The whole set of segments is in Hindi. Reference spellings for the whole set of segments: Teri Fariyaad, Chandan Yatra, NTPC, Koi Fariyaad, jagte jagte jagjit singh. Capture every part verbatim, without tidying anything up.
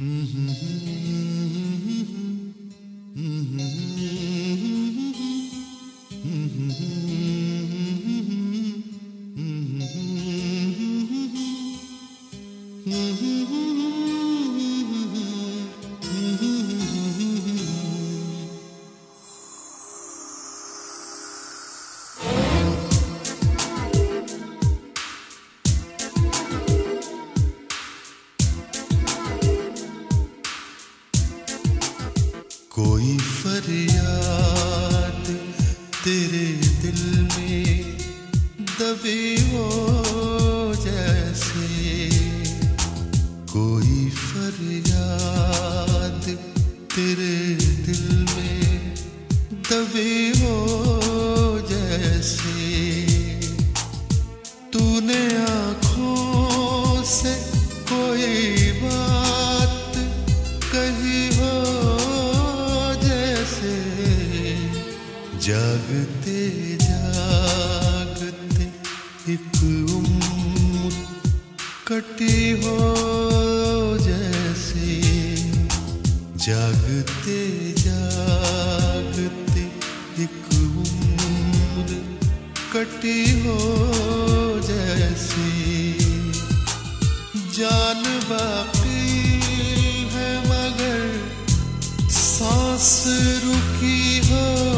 कोई फरियाद तेरे दिल में दबी हो जैसे, कोई फरियाद तेरे दिल में दबी हो जैसे। तूने आँखों से कोई बात कही हो जागते जागते एक उम्र कटी हो जैसे, जागते जागते एक उम्र कटी हो जैसे। जान बाकी है मगर सांस रुकी हो जैसे।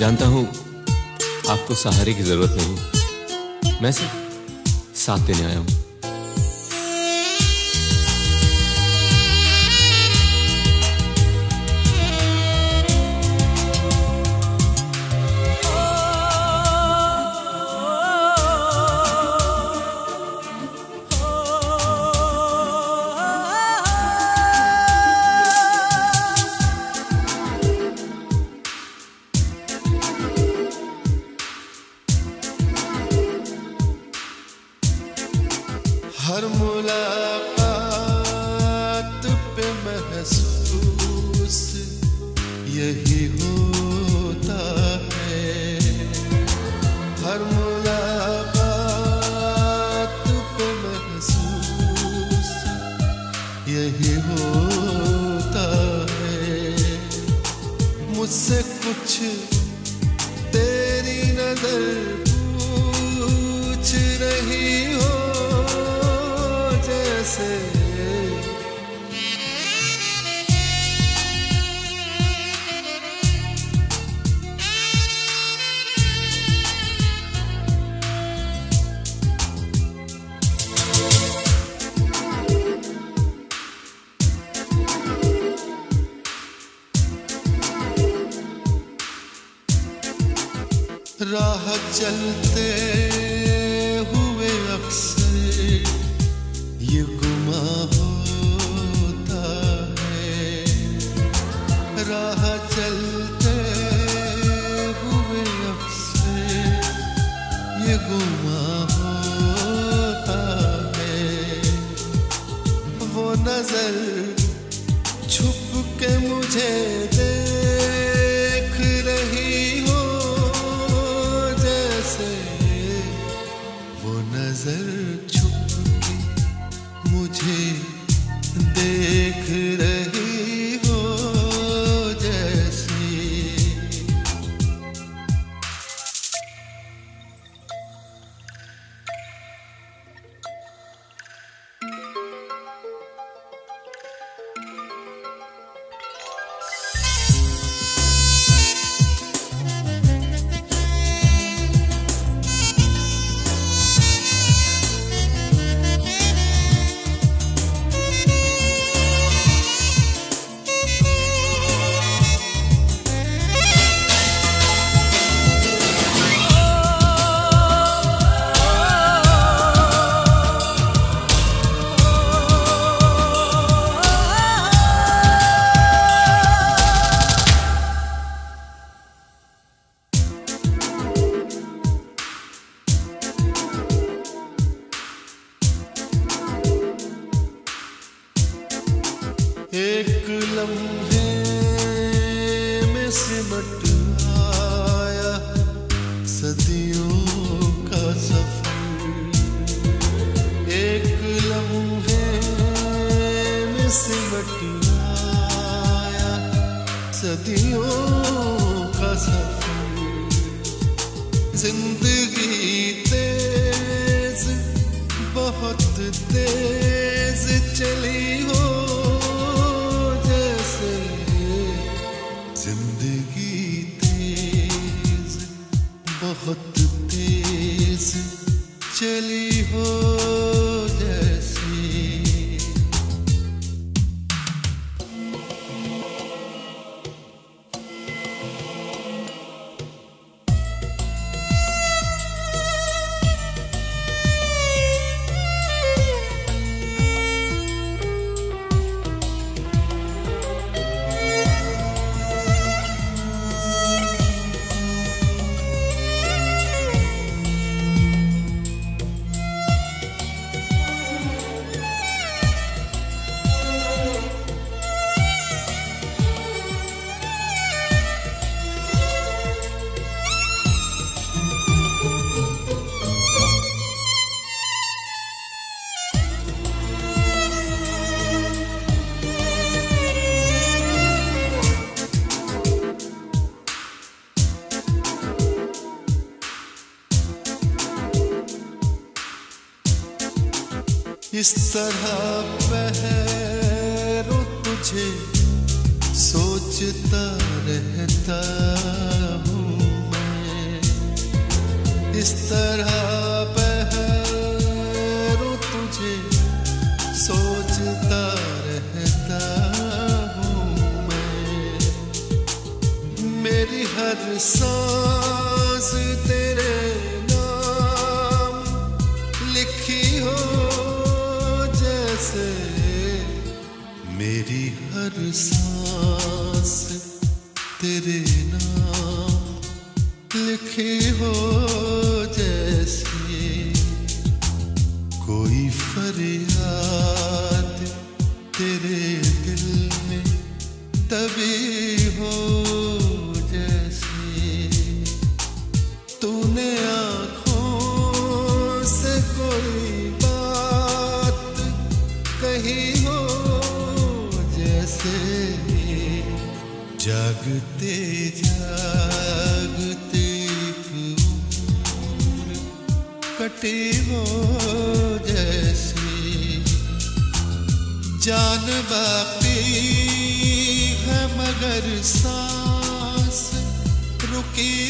जानता हूं आपको सहारे की जरूरत नहीं, मैं सिर्फ साथ देने आया हूं। हर मुलाकात पे महसूस यही होता है, हर मुलाकात पे महसूस यही होता है। मुझसे कुछ तेरी नजर पूछ रही हो जैसे, राह चलते हुए अक्सर ये गुमा होता है, राह चलते हुए अक्सर ये गुमा होता है। वो नजर छुप के मुझे देख रही हो जैसे, वो नजर छुप मुझे देख रही हो जैसे। सदियों का सफर, जिंदगी तेज बहुत तेज चली हो जैसे, जिंदगी तेज बहुत तेज चली हो। इस तरह पहरों तुझे सोचता रहता हूँ मैं, इस तरह पहरों तुझे सोचता रहता हूँ मैं, मेरी हर सांस तेरे नाम लिखी हो से, मेरी हर सांस तेरे नाम लिखे हो जैसे, कोई फरियाद तेरे दिल में तभी हो जैसे, तूने आँखों से कोई कहीं हो जैसे, जागते जागते कटे हो जैसे, जान बाकी है मगर सांस रुकी